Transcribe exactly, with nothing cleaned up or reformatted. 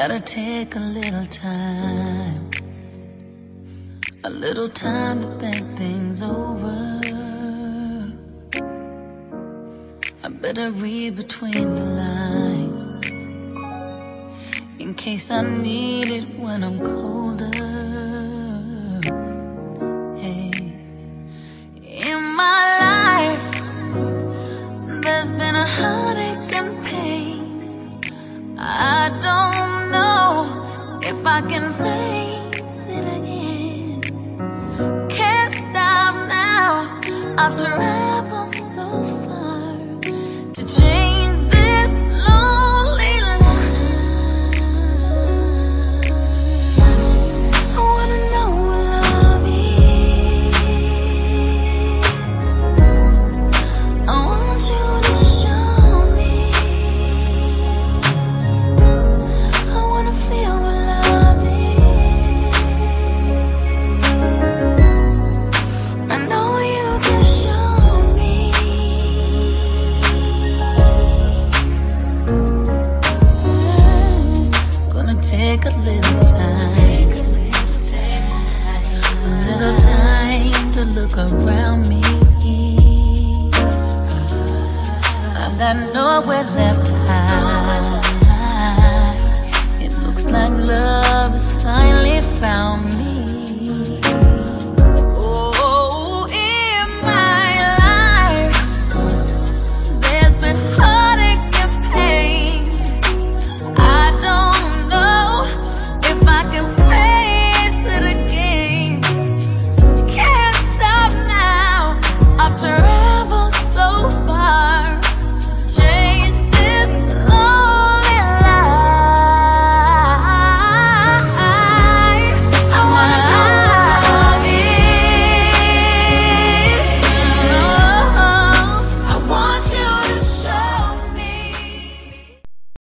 Gotta take a little time, a little time to think things over. I better read between the lines, in case I need it when I'm colder. Hey, in my life, there's been a heartache and pain. I don't know if I can face it again. Can't stop now after traveled so far to change this lonely life. I wanna know what love is. I want you to show me. I wanna feel what love is. I know you can show me. Gonna take a little time, a little time to look around me. I've got nowhere left to hide. It looks like love is